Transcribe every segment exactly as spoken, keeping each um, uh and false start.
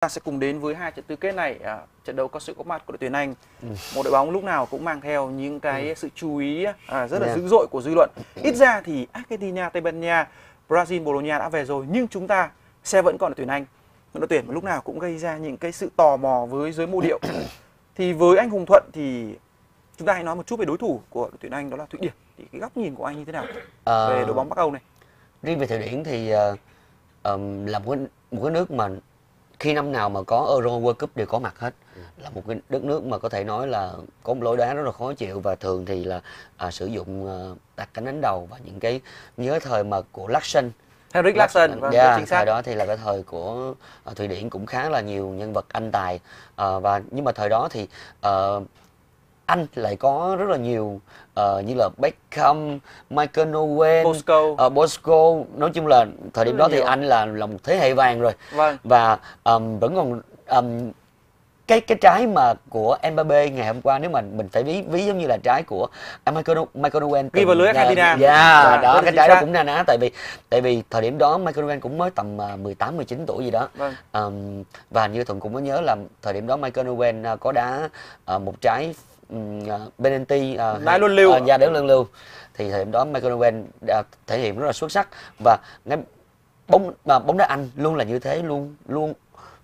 Ta sẽ cùng đến với hai trận tứ kết này. À, trận đấu có sự góp mặt của đội tuyển Anh, ừ. một đội bóng lúc nào cũng mang theo những cái ừ. sự chú ý à, rất là yeah. dữ dội của dư luận. Ít ra thì Argentina, Tây Ban Nha, Brazil, Bồ Đào Nha đã về rồi, nhưng chúng ta sẽ vẫn còn đội tuyển Anh, đội tuyển mà lúc nào cũng gây ra những cái sự tò mò với giới mô điệu. Thì với anh Hùng Thuận thì chúng ta hãy nói một chút về đối thủ của đội tuyển Anh, đó là Thụy Điển. Thì cái góc nhìn của anh như thế nào à, về đội bóng Bắc Âu này? Riêng về Thụy Điển thì uh, um, là một cái, một cái nước mà khi năm nào mà có Euro, World Cup đều có mặt hết, là một cái đất nước mà có thể nói là có một lối đá rất là khó chịu, và thường thì là à, sử dụng à, đặt cánh đánh đầu và những cái nhớ thời mà của Lassen, Henrik Lutzen, Lutzen. Vâng, yeah, chính xác. Thời đó thì là cái thời của à, Thụy Điển cũng khá là nhiều nhân vật anh tài, à, và nhưng mà thời đó thì à, Anh lại có rất là nhiều uh, như là Beckham, Michael Owen, Bosco. Uh, Bosco. Nói chung là thời điểm đó nhiều. Thì Anh là, là một thế hệ vàng rồi. Vâng. Và um, vẫn còn um, cái cái trái mà của Mbappé ngày hôm qua, nếu mà mình phải ví ví giống như là trái của Michael Michael Owen ghi vào lưới Argentina. Dạ, yeah, à, đó cái trái đó cũng na ná, tại vì tại vì thời điểm đó Michael Owen cũng mới tầm mười tám mười chín tuổi gì đó. Vâng. Um, và như Thuận cũng có nhớ là thời điểm đó Michael Owen có đá uh, một trái penalty đá luân lưu, ra đá luân lưu thì thời điểm đó Michael Owen đã thể hiện rất là xuất sắc, và ngay bóng mà bóng đá Anh luôn là như thế, luôn luôn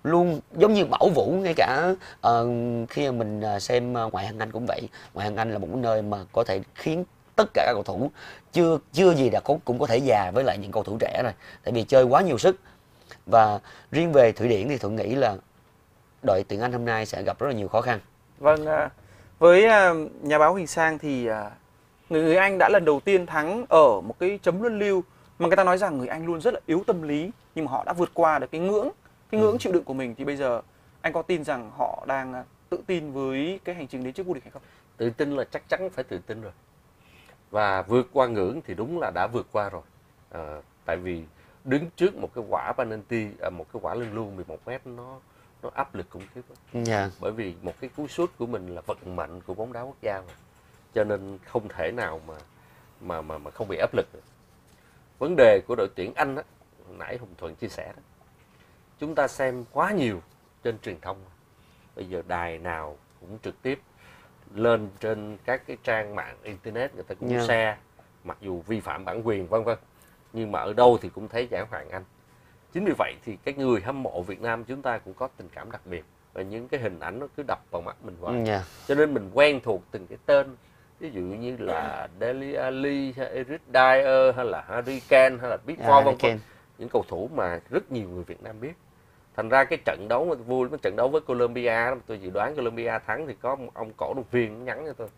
luôn giống như bảo vũ. Ngay cả uh, khi mình xem ngoại hạng Anh cũng vậy, ngoại hạng Anh là một nơi mà có thể khiến tất cả các cầu thủ chưa chưa gì đã cũng cũng có thể già với lại những cầu thủ trẻ rồi, tại vì chơi quá nhiều sức. Và riêng về Thụy Điển thì Thuận nghĩ là đội tuyển Anh hôm nay sẽ gặp rất là nhiều khó khăn. Vâng. À, với nhà báo Huỳnh Sang thì người Anh đã lần đầu tiên thắng ở một cái chấm luân lưu mà người ta nói rằng người Anh luôn rất là yếu tâm lý, nhưng mà họ đã vượt qua được cái ngưỡng cái ngưỡng ừ. chịu đựng của mình. Thì bây giờ anh có tin rằng họ đang tự tin với cái hành trình đến trước vô địch hay không? Tự tin là chắc chắn phải tự tin rồi, và vượt qua ngưỡng thì đúng là đã vượt qua rồi. À, tại vì đứng trước một cái quả penalty, một cái quả luân lưu mười một mét nó nó áp lực khủng khiếp đó. Yeah. Bởi vì một cái cú sút của mình là vận mệnh của bóng đá quốc gia mà, cho nên không thể nào mà mà mà mà không bị áp lực được. Vấn đề của đội tuyển Anh á, nãy Hùng Thuận chia sẻ đó, chúng ta xem quá nhiều trên truyền thông, bây giờ đài nào cũng trực tiếp lên trên các cái trang mạng internet, người ta cũng yeah. share, mặc dù vi phạm bản quyền vân vân, nhưng mà ở đâu thì cũng thấy giải Hoàng Anh. Chính vì vậy thì các người hâm mộ Việt Nam chúng ta cũng có tình cảm đặc biệt, và những cái hình ảnh nó cứ đập vào mắt mình hoài. Yeah. Cho nên mình quen thuộc từng cái tên, ví dụ như là Dele Alli, Eric Dyer, hay là Harry Kane, hay là Big Four, vân vân. Những cầu thủ mà rất nhiều người Việt Nam biết. Thành ra cái trận đấu mà vui, cái trận đấu với Colombia, tôi dự đoán Colombia thắng, thì có một ông cổ động viên nhắn cho tôi: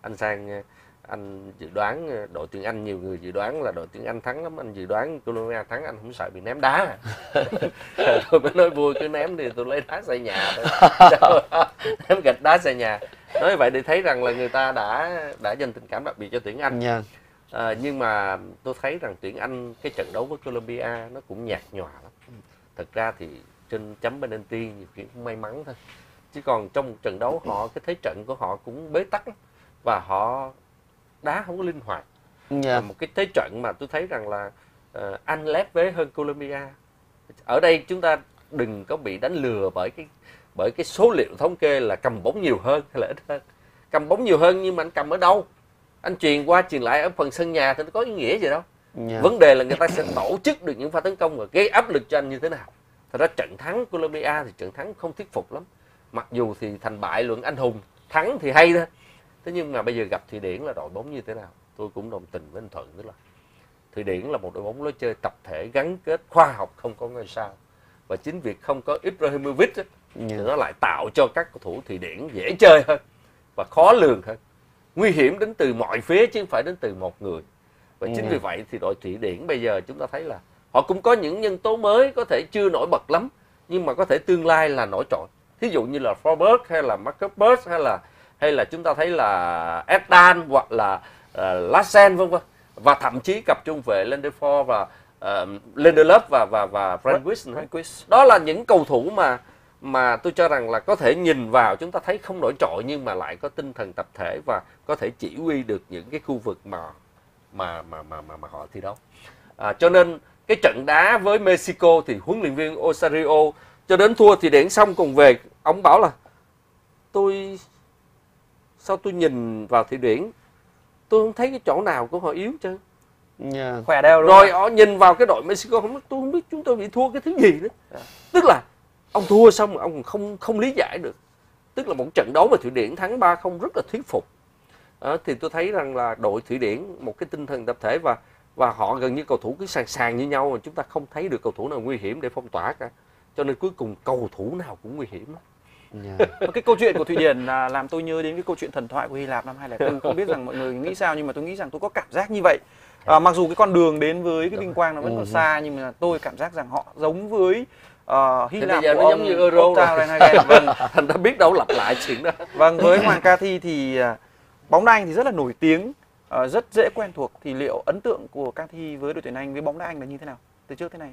anh Sang, anh dự đoán đội tuyển Anh, nhiều người dự đoán là đội tuyển Anh thắng lắm, anh dự đoán Colombia thắng, anh không sợ bị ném đá. Tôi mới nói vui, cứ ném thì tôi lấy đá xây nhà thôi. Ném gạch đá xây nhà. Nói vậy để thấy rằng là người ta đã đã dành tình cảm đặc biệt cho tuyển Anh. Yeah. À, nhưng mà tôi thấy rằng tuyển Anh cái trận đấu với Colombia nó cũng nhạt nhòa lắm. Thật ra thì trên chấm penalty nhiều khi cũng may mắn thôi, chứ còn trong trận đấu họ cái thế trận của họ cũng bế tắc, và họ đá không có linh hoạt. Yeah. Một cái thế trận mà tôi thấy rằng là uh, Anh lép vế hơn Colombia. Ở đây chúng ta đừng có bị đánh lừa bởi cái bởi cái số liệu thống kê là cầm bóng nhiều hơn hay là ít hơn. Cầm bóng nhiều hơn nhưng mà anh cầm ở đâu? Anh truyền qua truyền lại ở phần sân nhà thì nó có ý nghĩa gì đâu. Yeah. Vấn đề là người ta sẽ tổ chức được những pha tấn công và gây áp lực cho anh như thế nào. Thật ra trận thắng Colombia thì trận thắng không thuyết phục lắm. Mặc dù thì thành bại luận anh hùng, thắng thì hay thôi. Thế nhưng mà bây giờ gặp Thụy Điển là đội bóng như thế nào? Tôi cũng đồng tình với anh Thuận, tức là Thụy Điển là một đội bóng lối chơi tập thể, gắn kết, khoa học, không có ngôi sao. Và chính việc không có Ibrahimovic ấy, thì nó lại tạo cho các cầu thủ Thụy Điển dễ chơi hơn và khó lường hơn. Nguy hiểm đến từ mọi phía chứ không phải đến từ một người. Và chính vì vậy thì đội Thụy Điển bây giờ chúng ta thấy là họ cũng có những nhân tố mới, có thể chưa nổi bật lắm, nhưng mà có thể tương lai là nổi trội. Thí dụ như là Forsberg hay là Marcus hay là hay là chúng ta thấy là Edan hoặc là uh, Lassen vân vân, và thậm chí cặp trung vệ Landerford và uh, Lederlove và và và Frankwist. Đó là những cầu thủ mà mà tôi cho rằng là có thể nhìn vào chúng ta thấy không nổi trội, nhưng mà lại có tinh thần tập thể và có thể chỉ huy được những cái khu vực mà mà mà mà mà, mà họ thi đấu. À, cho nên cái trận đá với Mexico thì huấn luyện viên Osario cho đến thua thì đến xong cùng về. Ông bảo là tôi sao tôi nhìn vào thị điển tôi không thấy cái chỗ nào của họ yếu chứ. Yeah. Khỏe đeo luôn. Rồi họ nhìn vào cái đội Mexico không, tôi không biết chúng tôi bị thua cái thứ gì nữa. Yeah. Tức là ông thua xong ông không không lý giải được. Tức là một trận đấu mà Thụy Điển thắng ba không rất là thuyết phục. À, thì tôi thấy rằng là đội Thụy Điển một cái tinh thần tập thể và và họ gần như cầu thủ cứ sàng sàng như nhau mà chúng ta không thấy được cầu thủ nào nguy hiểm để phong tỏa cả. Cho nên cuối cùng cầu thủ nào cũng nguy hiểm. Yeah. Cái câu chuyện của Thụy Điển là làm tôi nhớ đến cái câu chuyện thần thoại của Hy Lạp năm hai không không bốn. Không biết rằng mọi người nghĩ sao nhưng mà tôi nghĩ rằng tôi có cảm giác như vậy. À, mặc dù cái con đường đến với cái vinh quang nó vẫn còn xa nhưng mà tôi cảm giác rằng họ giống với uh, Hy Lạp của nó ông giống như Euro vâng. Thành đã biết đâu lặp lại chuyện đó. Vâng, với Hoàng Ca Thi thì uh, bóng đá Anh thì rất là nổi tiếng, uh, rất dễ quen thuộc. Thì liệu ấn tượng của Ca Thi với đội tuyển Anh, với bóng đá Anh là như thế nào từ trước thế này?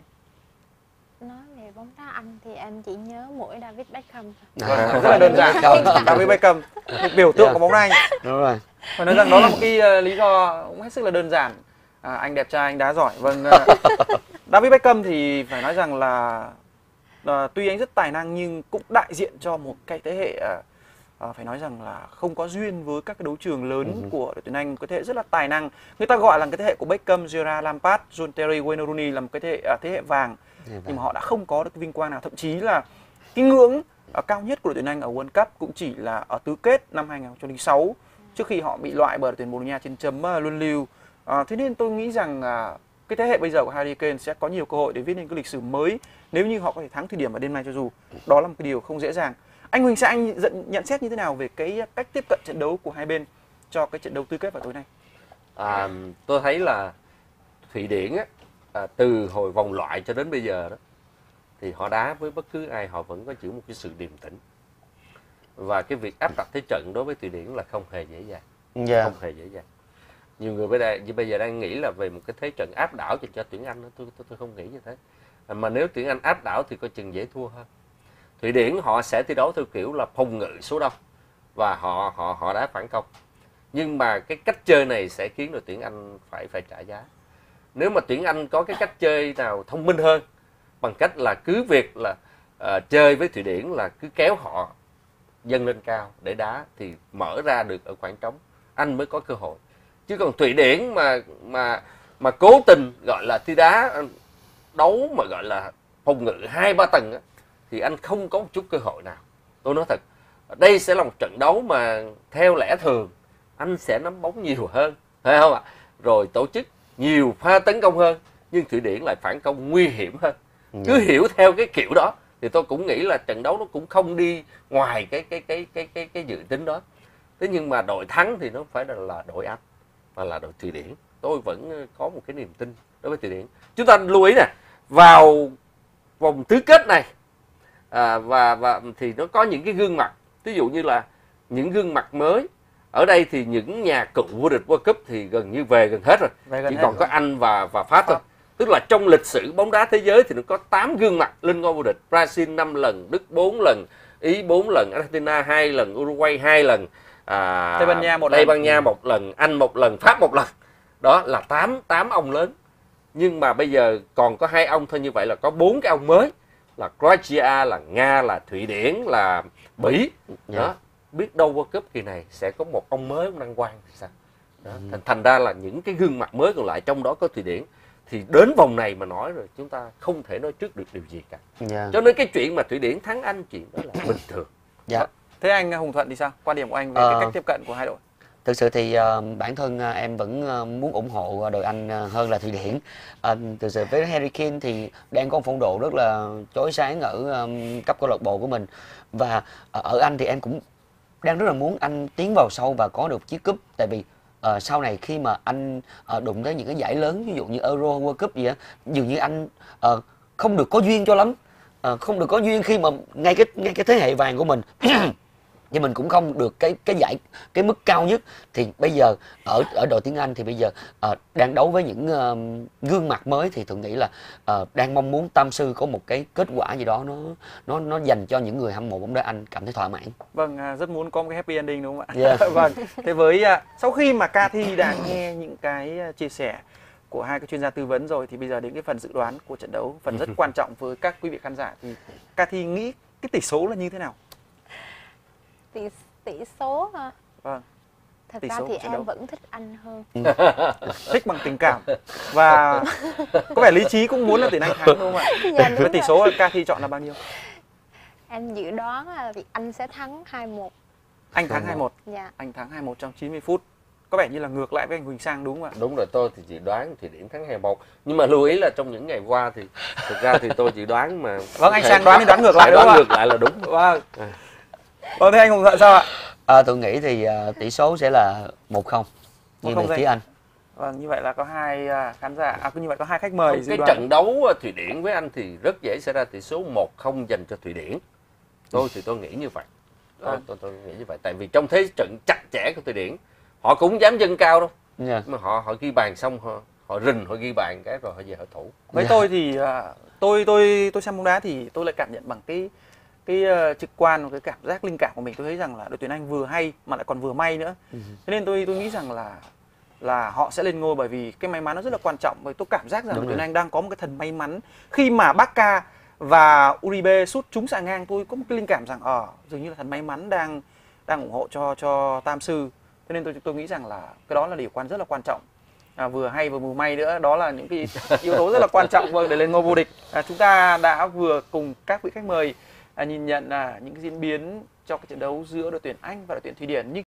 Nói về bóng đá Anh thì em chỉ nhớ mỗi David Beckham. À, rất là đơn giản. David Beckham, một biểu tượng yeah. của bóng đá Anh. Đúng rồi. Phải nói rằng đó là một cái uh, lý do cũng hết sức là đơn giản. À, anh đẹp trai, anh đá giỏi. Vâng. uh, David Beckham thì phải nói rằng là uh, tuy anh rất tài năng nhưng cũng đại diện cho một cái thế hệ uh, uh, phải nói rằng là không có duyên với các cái đấu trường lớn uh -huh. của đội tuyển Anh. Cái thế hệ rất là tài năng, người ta gọi là cái thế hệ của Beckham, Gerrard, Lampard, John Terry, Wayne Rooney là một cái thế hệ, uh, thế hệ vàng. Vậy. Nhưng mà họ đã không có được vinh quang nào, thậm chí là cái ngưỡng uh, cao nhất của đội tuyển Anh ở World Cup cũng chỉ là ở tứ kết năm hai nghìn không trăm lẻ sáu trước khi họ bị loại bởi đội tuyển Bồ Đào Nha trên chấm uh, luân lưu. À, thế nên tôi nghĩ rằng à, cái thế hệ bây giờ của Harry Kane sẽ có nhiều cơ hội để viết nên cái lịch sử mới nếu như họ có thể thắng Thụy Điển ở đêm nay cho dù đó là một cái điều không dễ dàng. Anh Huỳnh Sang nhận xét như thế nào về cái cách tiếp cận trận đấu của hai bên cho cái trận đấu tứ kết vào tối nay? À, tôi thấy là Thụy Điển á, à, từ hồi vòng loại cho đến bây giờ đó thì họ đá với bất cứ ai họ vẫn có chịu một cái sự điềm tĩnh và cái việc áp đặt thế trận đối với Thụy Điển là không hề dễ dàng, yeah. không hề dễ dàng. Nhiều người bây giờ, bây giờ đang nghĩ là về một cái thế trận áp đảo dành cho tuyển Anh, tôi, tôi tôi không nghĩ như thế. Mà nếu tuyển Anh áp đảo thì coi chừng dễ thua hơn. Thụy Điển họ sẽ thi đấu theo kiểu là phòng ngự số đông và họ họ họ đã phản công. Nhưng mà cái cách chơi này sẽ khiến đội tuyển Anh phải phải trả giá. Nếu mà tuyển Anh có cái cách chơi nào thông minh hơn bằng cách là cứ việc là uh, chơi với Thụy Điển là cứ kéo họ dâng lên cao để đá thì mở ra được ở khoảng trống, Anh mới có cơ hội. Chứ còn Thụy Điển mà mà mà cố tình gọi là thi đá đấu mà gọi là phòng ngự hai ba tầng á, thì Anh không có một chút cơ hội nào. Tôi nói thật, đây sẽ là một trận đấu mà theo lẽ thường Anh sẽ nắm bóng nhiều hơn, phải không ạ? Rồi tổ chức nhiều pha tấn công hơn, nhưng Thụy Điển lại phản công nguy hiểm hơn. Cứ hiểu theo cái kiểu đó thì tôi cũng nghĩ là trận đấu nó cũng không đi ngoài cái cái cái cái cái cái dự tính đó. Thế nhưng mà đội thắng thì nó phải là đội Anh và là đội Thụy Điển. Tôi vẫn có một cái niềm tin đối với Thụy Điển. Chúng ta lưu ý nè, vào vòng tứ kết này à, và và thì nó có những cái gương mặt, ví dụ như là những gương mặt mới. Ở đây thì những nhà cựu vô địch World Cup thì gần như về gần hết rồi, về gần chỉ hết còn rồi. Có Anh và và Pháp thôi. Tức là trong lịch sử bóng đá thế giới thì nó có tám gương mặt lên ngôi vô địch: Brazil năm lần, Đức bốn lần, Ý bốn lần, Argentina hai lần, Uruguay hai lần. À, Tây Ban Nha một Tây Ban Nha lần. một lần, Anh một lần, Pháp một lần. Đó là tám ông lớn. Nhưng mà bây giờ còn có hai ông thôi, như vậy là có bốn cái ông mới là Croatia, là Nga, là Thụy Điển, là Bỉ. Đó, yeah. biết đâu World Cup kỳ này sẽ có một ông mới ông đăng quang thì sao? Đó, ừ. thành, thành ra là những cái gương mặt mới còn lại trong đó có Thụy Điển thì đến vòng này mà nói rồi chúng ta không thể nói trước được điều gì cả. Yeah. Cho nên cái chuyện mà Thụy Điển thắng Anh chuyện đó là bình thường. Dạ. Yeah. Thế anh Hùng Thuận thì sao? Quan điểm của anh về ờ, cái cách tiếp cận của hai đội? Thực sự thì uh, bản thân uh, em vẫn uh, muốn ủng hộ đội Anh uh, hơn là Thụy Điển. Uh, thực sự với Harry Kane thì đang có một phong độ rất là chói sáng ở um, cấp câu lạc bộ của mình. Và uh, ở Anh thì em cũng đang rất là muốn Anh tiến vào sâu và có được chiếc cúp. Tại vì uh, sau này khi mà Anh uh, đụng tới những cái giải lớn, ví dụ như Euro, World Cup gì á, dường như Anh uh, không được có duyên cho lắm. Uh, không được có duyên khi mà ngay cái, ngay cái thế hệ vàng của mình nhưng mình cũng không được cái cái giải cái mức cao nhất. Thì bây giờ ở ở đội tiếng Anh thì bây giờ uh, đang đấu với những uh, gương mặt mới thì tôi nghĩ là uh, đang mong muốn Tam Sư có một cái kết quả gì đó nó nó nó dành cho những người hâm mộ bóng đá Anh cảm thấy thỏa mãn. Vâng, rất muốn có một cái happy ending đúng không ạ? Yeah. Vâng, thế với uh, sau khi mà Ca Thi đã nghe những cái chia sẻ của hai cái chuyên gia tư vấn rồi, thì bây giờ đến cái phần dự đoán của trận đấu, phần rất quan trọng với các quý vị khán giả, thì Ca Thi nghĩ cái tỷ số là như thế nào? Tỷ tỷ số hả? Vâng. Thật ra thì em đấu. vẫn thích anh hơn. Thích bằng tình cảm. Và có vẻ lý trí cũng muốn là tuyển Anh thắng đúng không ạ? Dạ, với tỷ số Ca Thi chọn là bao nhiêu? Em dự đoán là anh sẽ thắng hai một. Anh thắng hai một? Dạ. Anh thắng hai một trong chín mươi phút. Có vẻ như là ngược lại với anh Huỳnh Sang đúng không ạ? Đúng rồi, tôi thì chỉ đoán thì điểm thắng hai một. Nhưng mà lưu ý là trong những ngày qua thì thực ra thì tôi chỉ đoán mà... Vâng, anh Sang đoán thì đoán ngược lại đúng không ạ? Đoán ngược lại là đúng. Vâng. Vâng, thế anh Hùng Thuận sao ạ? À, tôi nghĩ thì uh, tỷ số sẽ là một không như về phía Anh. Vâng, như vậy là có hai uh, khán giả, à, như vậy có hai khách mời. Không, cái đoàn. trận đấu Thụy Điển với Anh thì rất dễ xảy ra tỷ số một không dành cho Thụy Điển. Tôi thì tôi nghĩ như vậy. À. Tôi, tôi nghĩ như vậy, tại vì trong thế trận chặt chẽ của Thụy Điển, họ cũng dám dâng cao đâu, yeah. mà họ họ ghi bàn xong họ họ rình họ ghi bàn cái rồi họ về họ thủ. Với yeah. tôi thì uh, tôi tôi tôi xem bóng đá thì tôi lại cảm nhận bằng cái cái uh, trực quan, cái cảm giác linh cảm của mình. Tôi thấy rằng là đội tuyển Anh vừa hay mà lại còn vừa may nữa. Thế nên tôi tôi nghĩ rằng là là họ sẽ lên ngôi, bởi vì cái may mắn nó rất là quan trọng. Bởi tôi cảm giác rằng đội tuyển Anh đang có một cái thần may mắn. Khi mà Barca và Uribe sút trúng xà ngang, tôi có một cái linh cảm rằng ờ à, dường như là thần may mắn đang đang ủng hộ cho cho Tam Sư. Thế nên tôi tôi nghĩ rằng là cái đó là điều quan rất là quan trọng. À, vừa hay vừa mù may nữa, đó là những cái yếu tố rất là quan trọng để lên ngôi vô địch. À, chúng ta đã vừa cùng các vị khách mời À, nhìn nhận là những cái diễn biến trong cái trận đấu giữa đội tuyển Anh và đội tuyển Thụy Điển. Nhưng